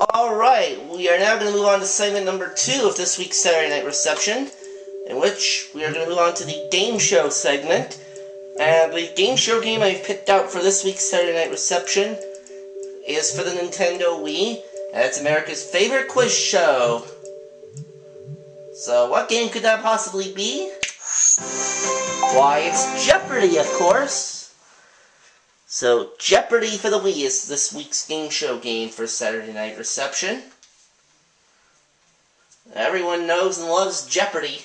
Alright, we are now going to move on to segment number 2 of this week's Saturday Night Reception, in which we are going to move on to the game show segment. And the game show game I've picked out for this week's Saturday Night Reception is for the Nintendo Wii, and it's America's favorite quiz show. So what game could that possibly be? Why, it's Jeopardy, of course! So, Jeopardy for the Wii is this week's game show game for Saturday Night Reception. Everyone knows and loves Jeopardy.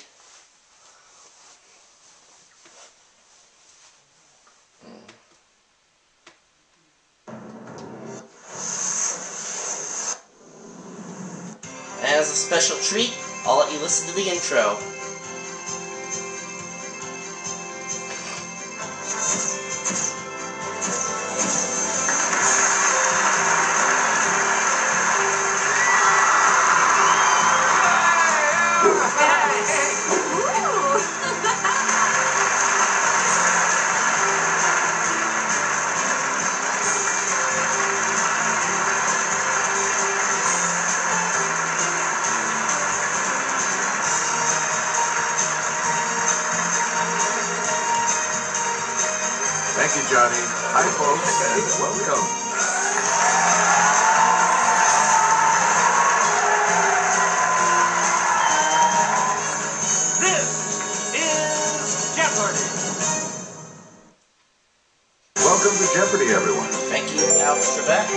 And as a special treat, I'll let you listen to the intro. Thank you, Johnny. Hi, folks, and welcome. This is Jeopardy! Welcome to Jeopardy, everyone. Thank you, Alex Trebek.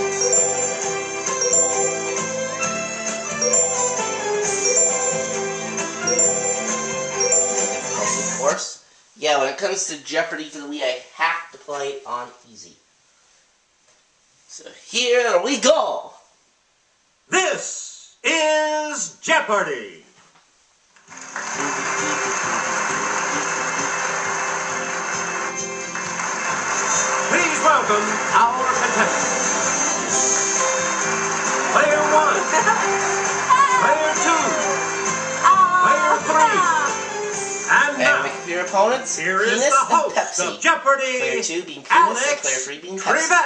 Of course. Yeah, when it comes to Jeopardy for the Wii, I have play on easy. So here we go! This is Jeopardy! Please welcome our contestants. Player 1. Player 2. Player 3. And your opponents, here is the host of Jeopardy, Player 2 being Penis, Alex Player 3 being Pepsi.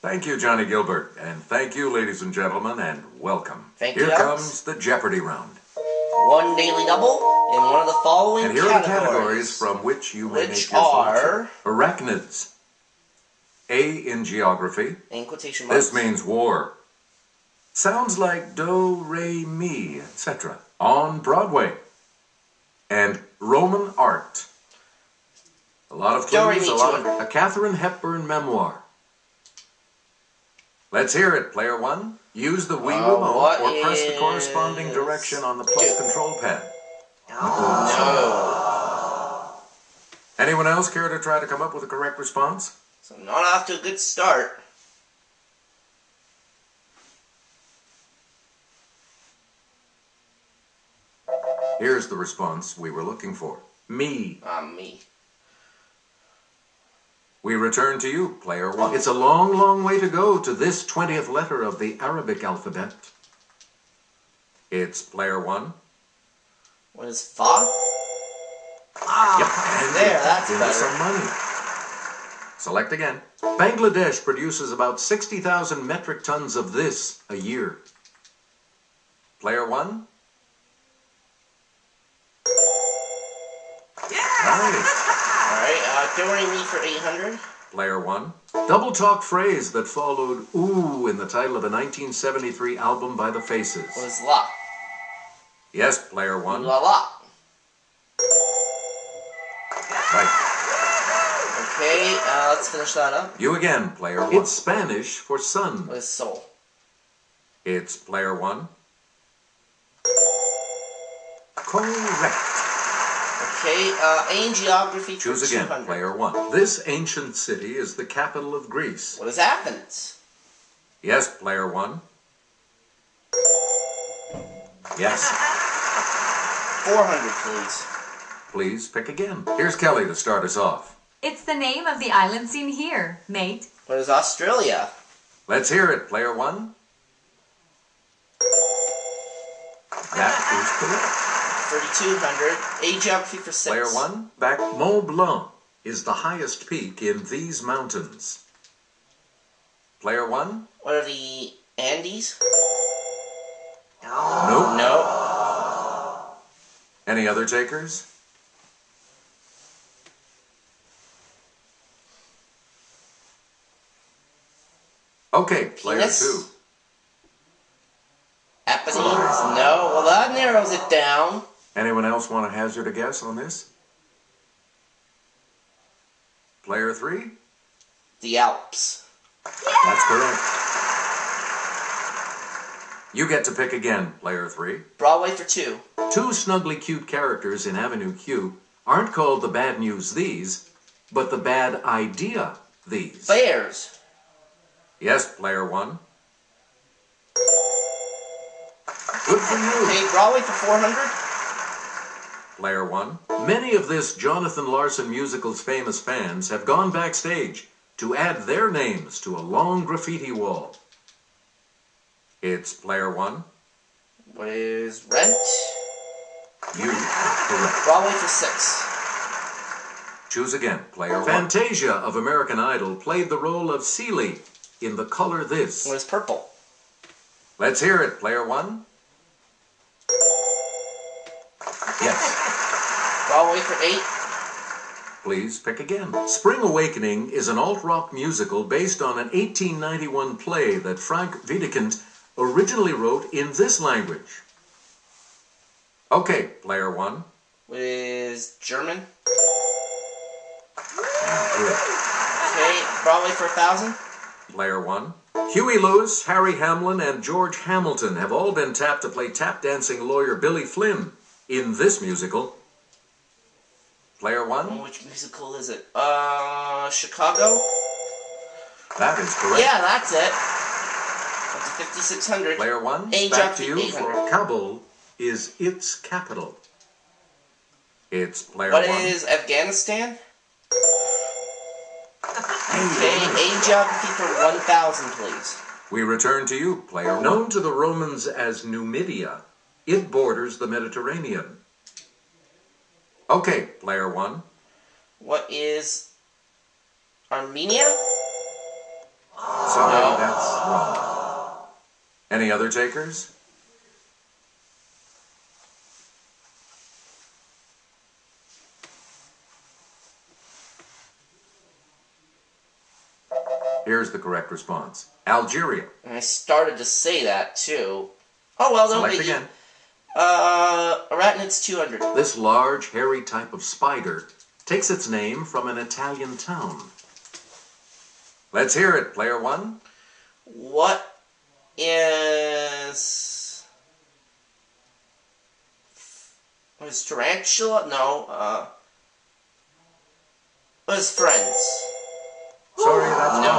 Thank you, Johnny Gilbert, and thank you, ladies and gentlemen, and welcome. Here comes the Jeopardy round. One daily double in one of the following categories. And here are the categories from which you may make your selection. Arachnids. A in geography. In quotation marks. This means war. Sounds like do, re, mi, etc. On Broadway. And Roman art. A lot of clues, a Catherine Hepburn memoir. Let's hear it, Player 1. Use the Wii remote or press the corresponding direction on the plus control pad. Oh, no. Anyone else care to try to come up with a correct response? So I'm not off to a good start. Here's the response we were looking for. Me. Me. We return to you, Player 1. It's a long, long way to go to this 20th letter of the Arabic alphabet. It's Player 1. What is Fa? Ah, yep. There, that's better. Some money. Select again. Bangladesh produces about 60,000 metric tons of this a year. Player 1. Don't worry me for 800. Player 1. Double talk phrase that followed ooh in the title of a 1973 album by The Faces. What is la? Yes, Player 1. La la. Right. Okay, let's finish that up. You again, Player 1. It's Spanish for sun. What is sol? It's Player 1. Correct. Okay, in geography. Choose again, Player 1. This ancient city is the capital of Greece. What is Athens? Yes, Player 1. Yes. 400, please. Please pick again. Here's Kelly to start us off. It's the name of the island seen here, mate. What is Australia? Let's hear it, Player 1. That is correct. 3,200. A geography for 6. Player 1. Back. Mont Blanc is the highest peak in these mountains. Player 1. What are the Andes? Any other takers? Okay, player Penis. Two. Apennines, no. Well, that narrows it down. Anyone else want to hazard a guess on this? Player three? The Alps. Yeah! That's correct. You get to pick again, player three. Broadway for two. Two snugly cute characters in Avenue Q aren't called the bad news these, but the bad idea these. Bears. Yes, player one. Good for you. Okay, Broadway for 400. Player one. Many of this Jonathan Larson musical's famous fans have gone backstage to add their names to a long graffiti wall. It's player one. What is Rent? You are correct. Broadway for six. Choose again, player one. Fantasia of American Idol played the role of Celie in The Color This. What is purple? Let's hear it, player one. Yes. Broadway for eight. Please pick again. Spring Awakening is an alt-rock musical based on an 1891 play that Frank Wedekind originally wrote in this language. Okay, player one. What is German? Okay, Broadway for 1,000. Player one. Huey Lewis, Harry Hamlin, and George Hamilton have all been tapped to play tap-dancing lawyer Billy Flynn in this musical. Player one? Oh, which musical is it? Chicago? That is correct. Yeah, that's it. That's 5,600. Player one, back to you for Kabul is its capital. It's player one. What is Afghanistan? Okay, a geography for 1,000, please. We return to you, player one. Known to the Romans as Numidia, it borders the Mediterranean. Okay, player one. What is Armenia? Sorry, no. That's wrong. Any other takers? Here's the correct response. Algeria. And I started to say that, too. Oh, well, don't be... again. Arachnids 200. This large, hairy type of spider takes its name from an Italian town. Let's hear it, player one. What is... What is tarantula? No, What is friends? Sorry, that's no. Not...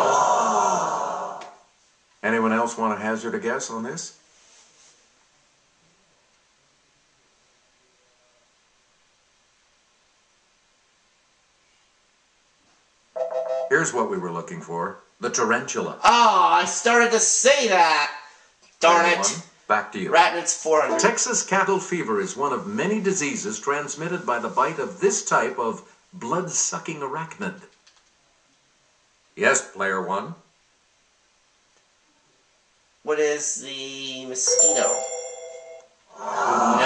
Anyone else want to hazard a guess on this? Here's what we were looking for. The tarantula. Oh, I started to say that. Darn it. Back to you. Arachnids 400. Texas cattle fever is one of many diseases transmitted by the bite of this type of blood-sucking arachnid. Yes, player one. What is the mosquito? Oh,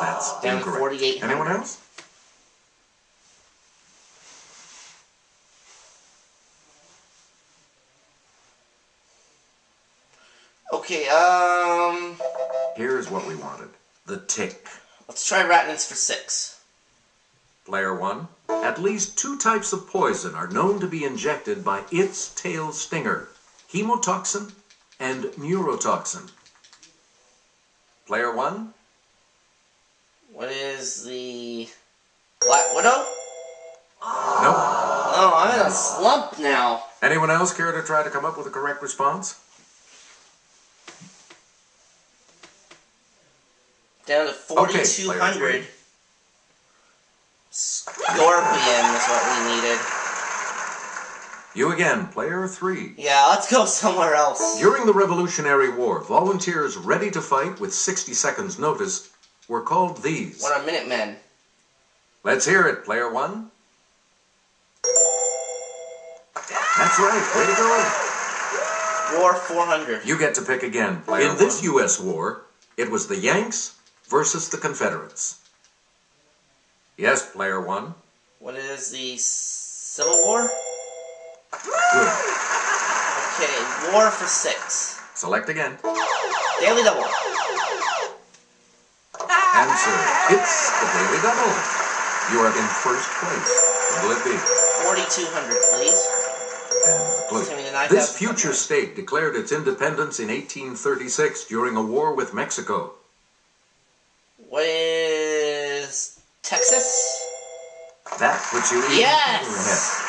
no. That's down 4,800. Anyone else? Okay, here's what we wanted. The tick. Let's try arachnids for 6. Player 1. At least 2 types of poison are known to be injected by its tail stinger. Hemotoxin and neurotoxin. Player 1. What is the... Black Widow? Nope. Oh, I'm in a slump now. Anyone else care to try to come up with a correct response? Down to 4,200. Okay, Scorpion is what we needed. You again, player three. Yeah, let's go somewhere else. During the Revolutionary War, volunteers ready to fight with 60 seconds notice were called these. What are Minutemen? Let's hear it, player one. That's right, way to go. War 400. You get to pick again, player one. In this U.S. war, it was the Yanks versus the Confederates. Yes, player one. What is the Civil War? Good. Okay, war for six. Select again. Daily Double. Answer. It's the Daily Double. You are in first place. What will it be? 4,200, please. And this future state declared its independence in 1836 during a war with Mexico. What is Texas? That which you eat. Yes!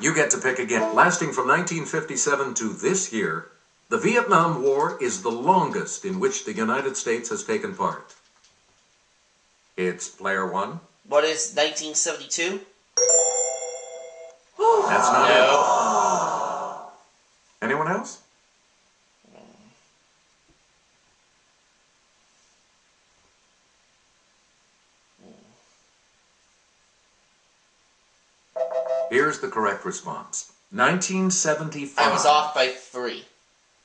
You get to pick again. Lasting from 1957 to this year, the Vietnam War is the longest in which the United States has taken part. It's player one. What is 1972? That's not it. Anyone else? Here's the correct response. 1975. I was off by 3.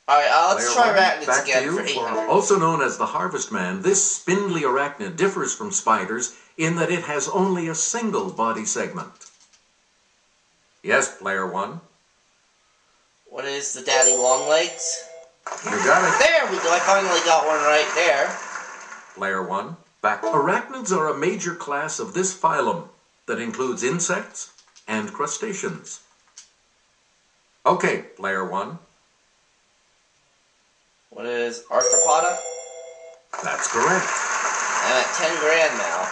All right, let's try arachnids again for 800. Also known as the Harvest Man, this spindly arachnid differs from spiders in that it has only a single body segment. Yes, player one. What is the daddy long legs? You got it. There we go. I finally got one right there. Player one. Back. Arachnids are a major class of this phylum that includes insects and crustaceans. Okay, player one. What is arthropoda? That's correct. I'm at 10 grand now.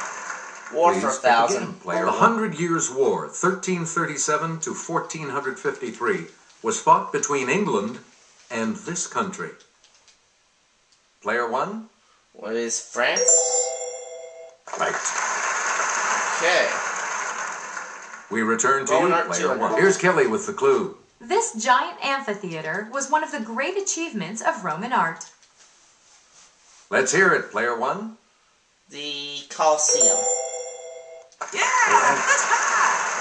War for 1,000. The 100 Years' War, 1337 to 1453, was fought between England and this country. Player one? What is France? Right. Okay. We return to player one. Here's Kelly with the clue. This giant amphitheater was one of the great achievements of Roman art. Let's hear it, player one. The Colosseum. Yeah!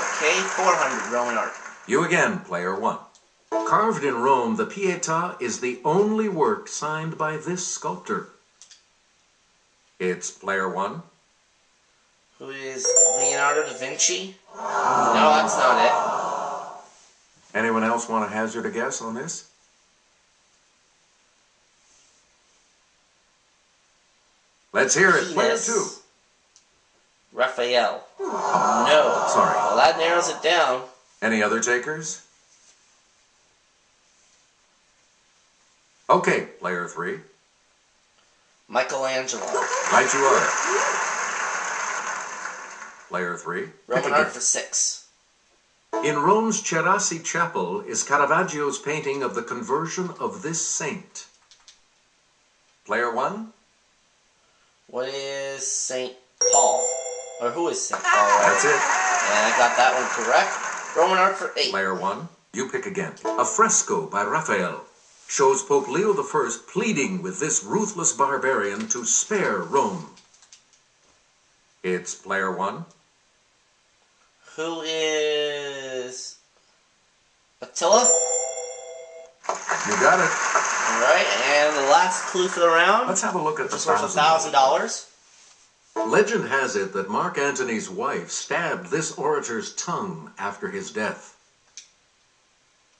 Okay, 400, Roman art. You again, player one. Carved in Rome, the Pietà is the only work signed by this sculptor. It's player one. Who is Leonardo da Vinci? No, that's not it. Anyone else want to hazard a guess on this? Let's hear it, player two. Raphael. Oh, no. Sorry. Well, that narrows it down. Any other takers? Okay, player three. Michelangelo. Right you are. Player three. Roman art for 6. In Rome's Cerassi Chapel is Caravaggio's painting of the conversion of this saint. Player one. What is Saint Paul? Or who is Saint Paul? That's it. And I got that one correct. Roman art for 8. Player one, you pick again. A fresco by Raphael shows Pope Leo I pleading with this ruthless barbarian to spare Rome. It's player one. Who is Attila? You got it. All right, and the last clue for the round. Let's have a look at the $1,000. Legend has it that Mark Antony's wife stabbed this orator's tongue after his death.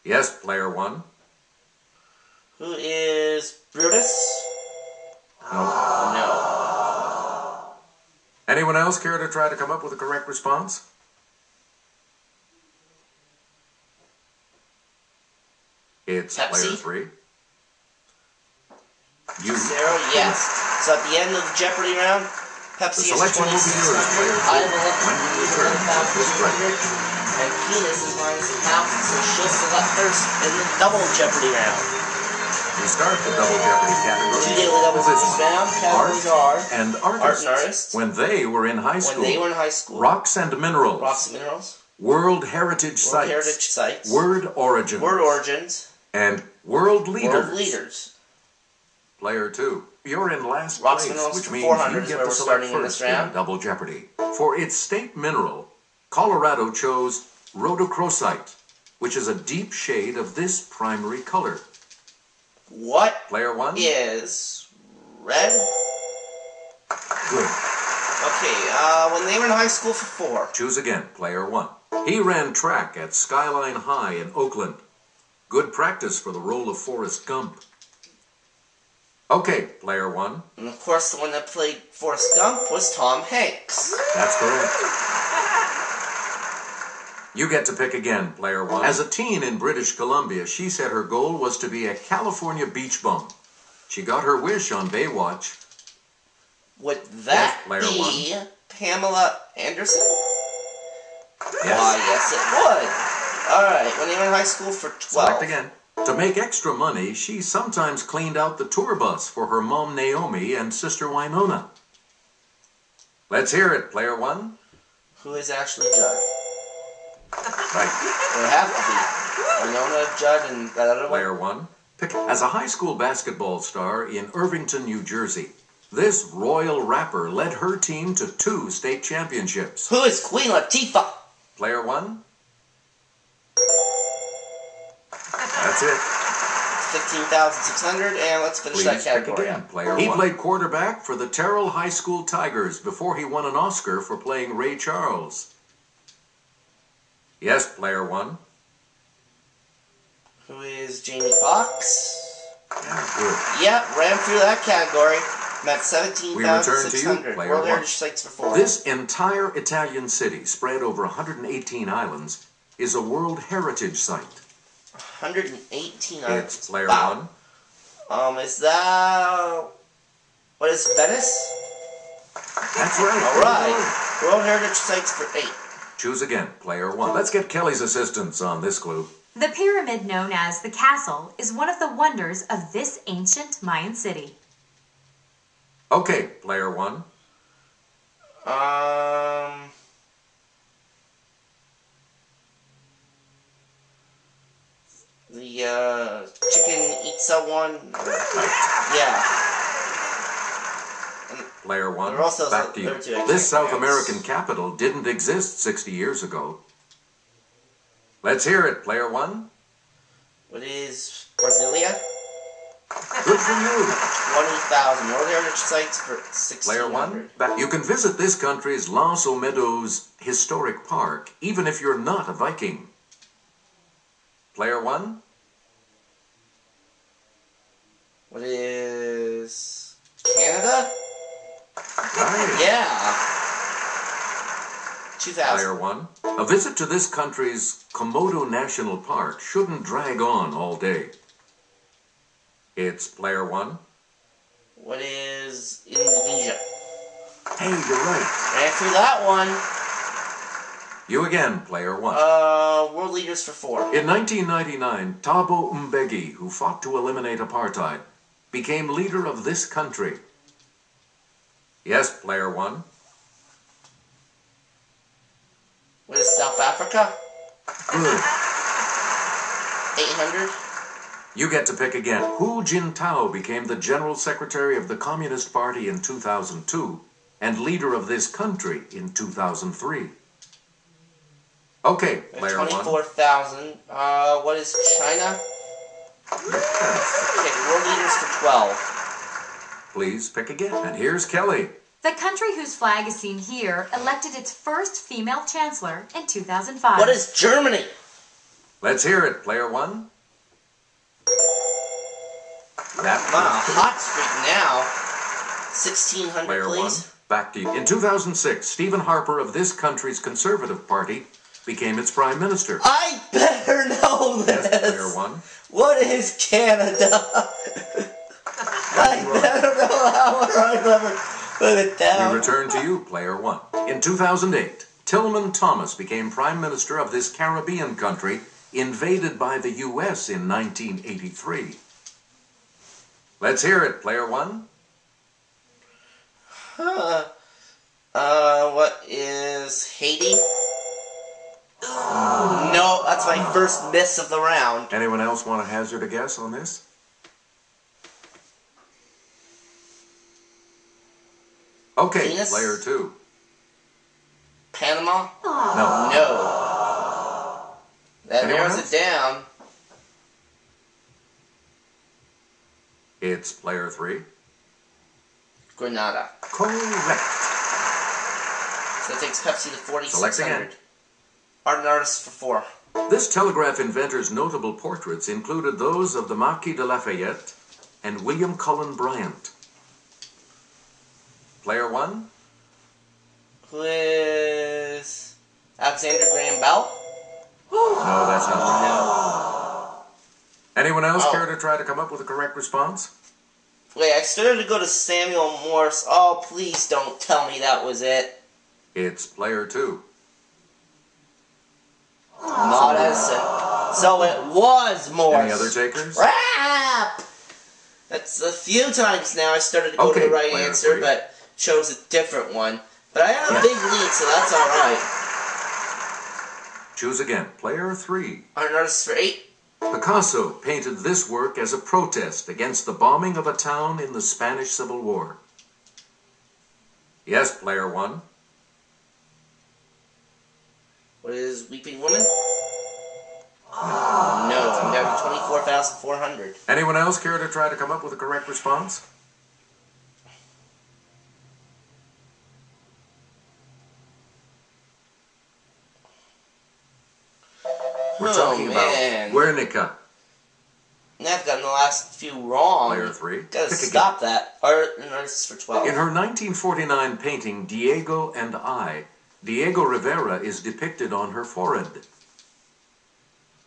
Yes, player one. Who is Brutus? No. Anyone else care to try to come up with a correct response? It's player three. You. 0, yes. So at the end of Jeopardy round, Pepsi is 2600, and penis is -1,000, so she'll select first in the double Jeopardy round. We start the double Jeopardy category. 2 daily doubles this round. Categories are art and artists. When they were in high school. Rocks and minerals. World Heritage Sites. Word origins. And world leaders. Player two. You're in last place, which means you get to select first in Double Jeopardy. For its state mineral, Colorado chose rhodochrosite, which is a deep shade of this primary color. What? Player one is red. Good. Okay, when they were in high school for four. Choose again, player one. He ran track at Skyline High in Oakland. Good practice for the role of Forrest Gump. Okay, player one. And of course, the one that played Forrest Gump was Tom Hanks. That's correct. You get to pick again, player one. As a teen in British Columbia, she said her goal was to be a California beach bum. She got her wish on Baywatch. Would that be one? Pamela Anderson? Yes. Why, yes it would. Alright, when they were in high school for 12. Select again. To make extra money, she sometimes cleaned out the tour bus for her mom Naomi and sister Winona. Let's hear it, player one. Who is Ashley Judd? Right. It would have to be Winona Judd and that other one. Player one. As a high school basketball star in Irvington, New Jersey, this royal rapper led her team to 2 state championships. Who is Queen Latifah? Player one. That's it. 15,600, and let's finish that category. Again, player one. Played quarterback for the Terrell High School Tigers before he won an Oscar for playing Ray Charles. Yes, player one. Who is Jamie Foxx? Yeah, good. Yep, ran through that category. Met 17,600. World Heritage Sites for 4. This entire Italian city, spread over 118 islands, is a World Heritage Site. 118 islands. It's player one. Is that... What is Venice? That's right. All right. World Heritage Sites for 8. Choose again, player one. Let's get Kelly's assistance on this clue. The pyramid known as the Castle is one of the wonders of this ancient Mayan city. Okay, player one. The chicken eats someone. Yeah. Player one. There also back to you. This South American capital didn't exist 60 years ago. Let's hear it, player one. What is Brasilia? Good for you. 20,000. World Heritage Sites for 600. Player one. You can visit this country's Los Olmedos Historic Park, even if you're not a Viking. Player one. What is Canada? Right. Yeah. 2000. Player one. A visit to this country's Komodo National Park shouldn't drag on all day. It's player one. What is Indonesia? Hey, you're right. After that one. You again, player one. World leaders for 4. In 1999, Thabo Mbeki, who fought to eliminate apartheid, became leader of this country. Yes, player one. What is South Africa? Good. 800. You get to pick again. Hu Jintao became the General Secretary of the Communist Party in 2002 and leader of this country in 2003. Okay, player 24,000. One. What is China? Yes. Okay, world leaders for 12. Please pick again. And here's Kelly. The country whose flag is seen here elected its first female chancellor in 2005. What is Germany? Let's hear it, player one. That's on a hot streak now. 1,600, player please. One. Back to you. In 2006, Stephen Harper of this country's Conservative Party became its prime minister. I better know this. Yes, player one. What is Canada? I better know how I've ever... We return to you, player one. In 2008, Tillman Thomas became prime minister of this Caribbean country invaded by the U.S. in 1983. Let's hear it, player one. What is Haiti? No, that's my first miss of the round. Anyone else want to hazard a guess on this? Okay, Venus? Player two. Panama? No. No. That narrows it down. It's player 3. Grenada. Correct. So that takes Pepsi to 4,600. Art and artists for 4. This telegraph inventor's notable portraits included those of the Marquis de Lafayette and William Cullen Bryant. Player 1? Please. Alexander Graham Bell? No, that's not one. No. Anyone else care to try to come up with a correct response? Wait, I started to go to Samuel Morse. Oh, please don't tell me that was it. It's player 2. Not Edison. So it was Morse. Any other takers? Crap! That's a few times now I started to go to the right answer, but chose a different one. But I have a big lead, so that's alright. Choose again. Player 3. Art and artists for 8. Picasso painted this work as a protest against the bombing of a town in the Spanish Civil War. Yes, player 1. What is Weeping Woman? No, it's down to 24,400. Anyone else care to try to come up with a correct response? We're talking about Guernica. I've gotten the last few wrong. Player 3. Gotta stop that. Art and artists for 12. In her 1949 painting, Diego and I, Diego Rivera is depicted on her forehead.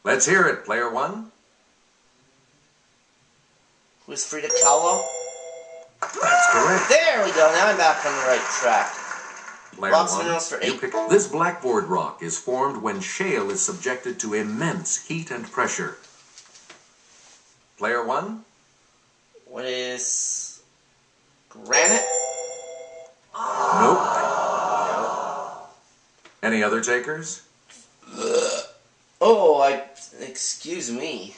Let's hear it, player 1. Who's Frida Kahlo? That's correct. There we go. Now I'm back on the right track. Rocks and minerals for 8. This blackboard rock is formed when shale is subjected to immense heat and pressure. Player 1? What is granite? Nope. Any other takers? Excuse me.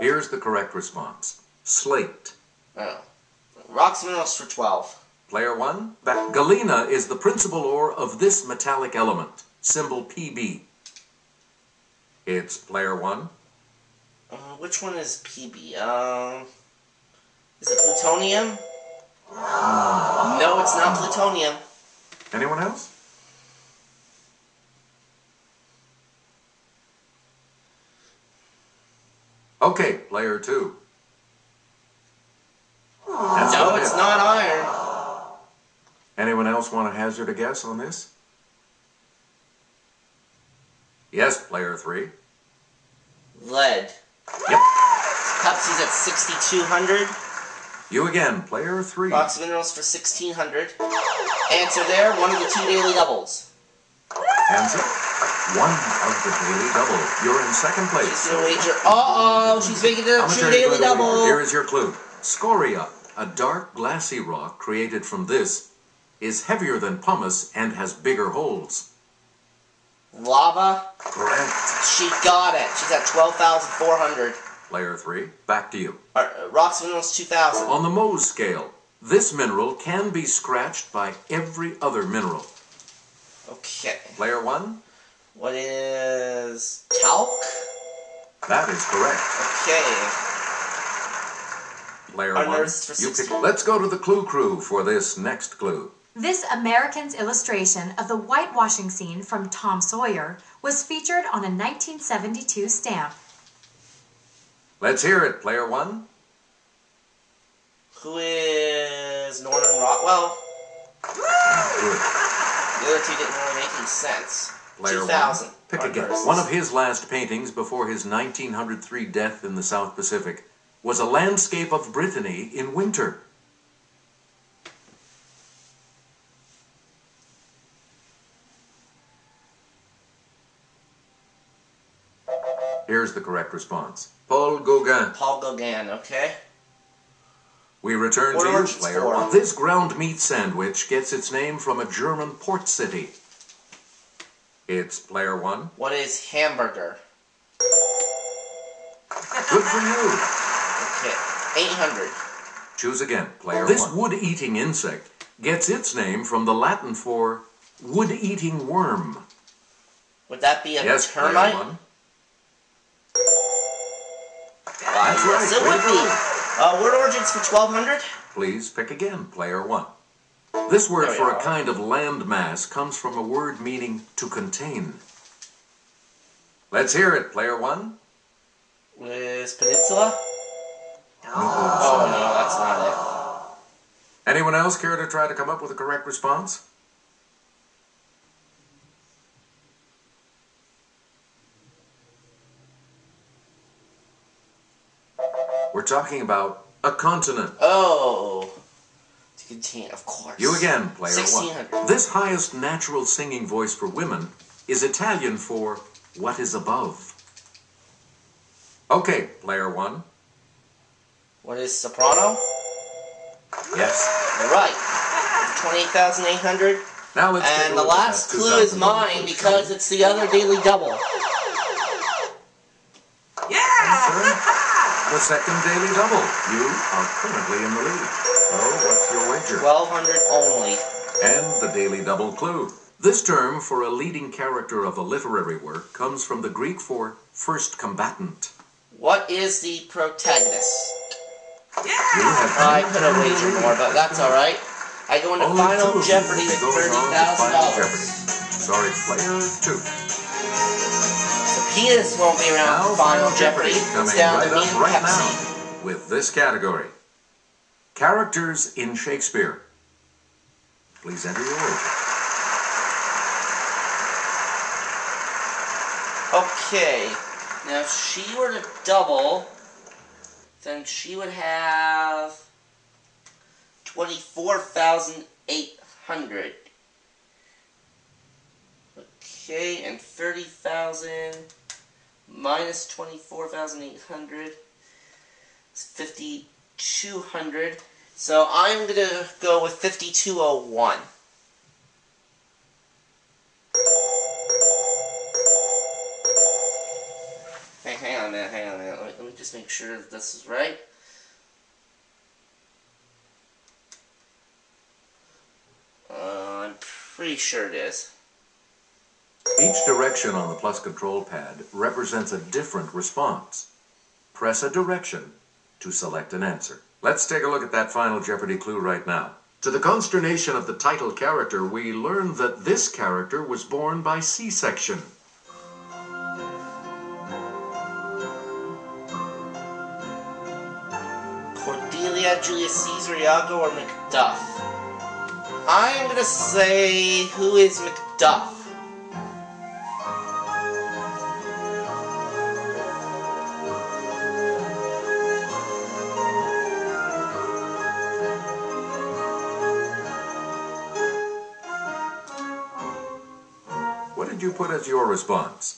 Here's the correct response. Slate. Rocks and minerals for 12. Player 1. Galena is the principal ore of this metallic element. Symbol PB. It's player 1. Which one is PB? Is it plutonium? No, it's not plutonium. Anyone else? Okay, player 2. No, it's not iron. Anyone else want to hazard a guess on this? Yes, player 3. Lead. Yep. Pepsi's at 6,200. You again, player 3. Box of minerals for 1,600. Answer there, one of the 2 daily doubles. Answer, one of the daily doubles. You're in second place. She's going to wager. She's making the 2 daily double. Here is your clue. Scoria, a dark glassy rock created from this, is heavier than pumice and has bigger holes. Lava? Correct. She got it. She's at 12,400. Player 3, back to you. Rocks and minerals 2,000. On the Mohs scale, this mineral can be scratched by every other mineral. Okay. Player 1? What is talc? That is correct. Okay. Player 1, let's go to the Clue Crew for this next clue. This American's illustration of the whitewashing scene from Tom Sawyer was featured on a 1972 stamp. Let's hear it, player 1. Who is Norman Rockwell? Good. The other 2 didn't really make any sense. Player 2000. Pick again. One of his last paintings before his 1903 death in the South Pacific was a landscape of Brittany in winter. Here's the correct response. Paul Gauguin. Paul Gauguin, okay. We return to you, player 1. This ground meat sandwich gets its name from a German port city. It's player 1. What is hamburger? Good for you. Okay, 800. Choose again, player 1. This wood-eating insect gets its name from the Latin for wood-eating worm. Would that be a termite? Yes, player 1. Yes, it would be. Word origins for 1200? Please pick again, player one. This word for a kind of land mass comes from a word meaning to contain. Let's hear it, player one. Is peninsula? No. Oh, no, that's not it. Anyone else care to try to come up with a correct response? We're talking about a continent. Oh. To contain, of course. You again, player one. This highest natural singing voice for women is Italian for what is above. Okay, player one. What is soprano? Yes. All right. 28,800. Now let's and the last clue is mine because it's the other daily double. Yeah! The second daily double. You are currently in the lead. So what's your wager? 1200 only. And the daily double clue. This term for a leading character of a literary work comes from the Greek for first combatant. What is the protagonist? Yeah! I could have wagered more, but that's alright. I go into Final Jeopardy with $30,000. Sorry, player two. Penis won't be around for Final Jeopardy. It's down to me and Pepsi. Now, with this category, characters in Shakespeare. Please enter your order. Okay. Now, if she were to double, then she would have 24,800. Okay, and 30,000. Minus 24,800 is 5,200. So I'm going to go with 5,201. Hey, hang on a minute. Let me just make sure that this is right. I'm pretty sure it is. Each direction on the plus control pad represents a different response. Press a direction to select an answer. Let's take a look at that Final Jeopardy clue right now. To the consternation of the title character, we learn that this character was born by C-section. Cordelia, Julius Caesar, Iago, or Macduff? I'm gonna say, who is Macduff? You put as your response?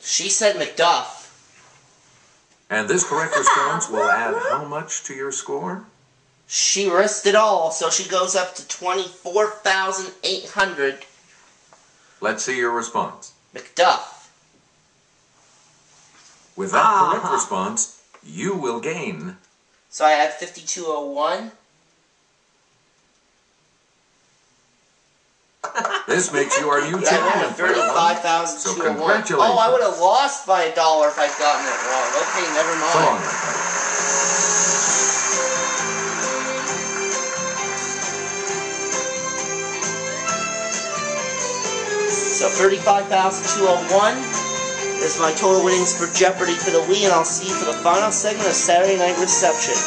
She said Macduff. And this correct response will add how much to your score? She risked it all, so she goes up to 24,800. Let's see your response. Macduff. With that correct response, you will gain. So I have 5,201. This makes you our new champion. 35,000. So congratulations. Oh, I would have lost by $1 if I'd gotten it wrong. Okay, never mind. So 35,201 is my total winnings for Jeopardy for the Wii, and I'll see you for the final segment of Saturday Night Reception.